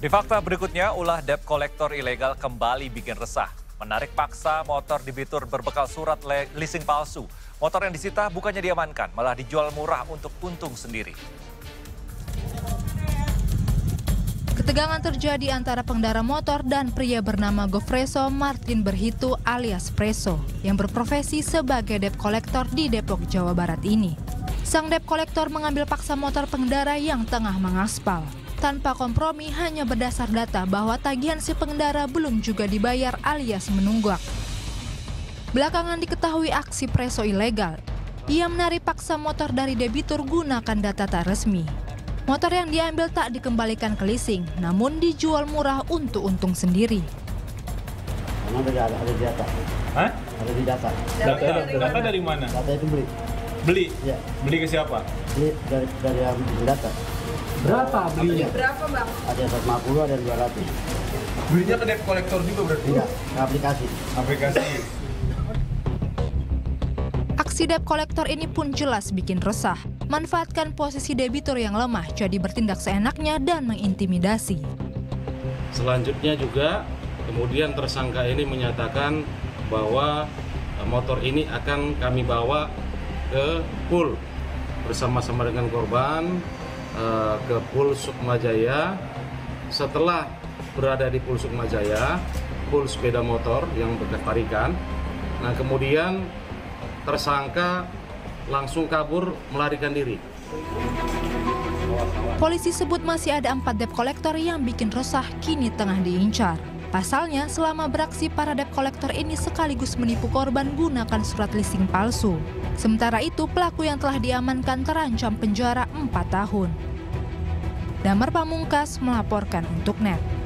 Di fakta berikutnya, ulah debt collector ilegal kembali bikin resah. Menarik paksa motor debitur berbekal surat leasing palsu. Motor yang disita bukannya diamankan, malah dijual murah untuk untung sendiri. Ketegangan terjadi antara pengendara motor dan pria bernama Gofreso Martin Berhitu alias Preso yang berprofesi sebagai debt collector di Depok, Jawa Barat ini. Sang debt collector mengambil paksa motor pengendara yang tengah mengaspal. Tanpa kompromi hanya berdasar data bahwa tagihan si pengendara belum juga dibayar alias menunggak. Belakangan diketahui aksi Preso ilegal. Ia menarik paksa motor dari debitur gunakan data tak resmi. Motor yang diambil tak dikembalikan ke leasing, namun dijual murah untuk untung sendiri. Memang ada di data. Hah? Ada di data. Data dari mana? Data itu beli. Beli? Ya. Beli ke siapa? Beli dari yang data. Berapa belinya? Berapa, Bang? Ada 150, ada 200. Belinya ke debt collector juga berarti? Tidak, aplikasi. Aplikasi. Aksi debt collector ini pun jelas bikin resah. Manfaatkan posisi debitur yang lemah, jadi bertindak seenaknya dan mengintimidasi. Selanjutnya juga, kemudian tersangka ini menyatakan bahwa motor ini akan kami bawa ke pool bersama-sama dengan korban ke Polsek Sukmajaya. Setelah berada di Polsek Sukmajaya, pool sepeda motor yang bekas tarikan. Nah, kemudian tersangka langsung kabur melarikan diri. Polisi sebut masih ada 4 debt collector yang bikin resah kini tengah diincar. Pasalnya, selama beraksi para debt collector ini sekaligus menipu korban gunakan surat leasing palsu. Sementara itu, pelaku yang telah diamankan terancam penjara 4 tahun. Damar Pamungkas melaporkan untuk NET.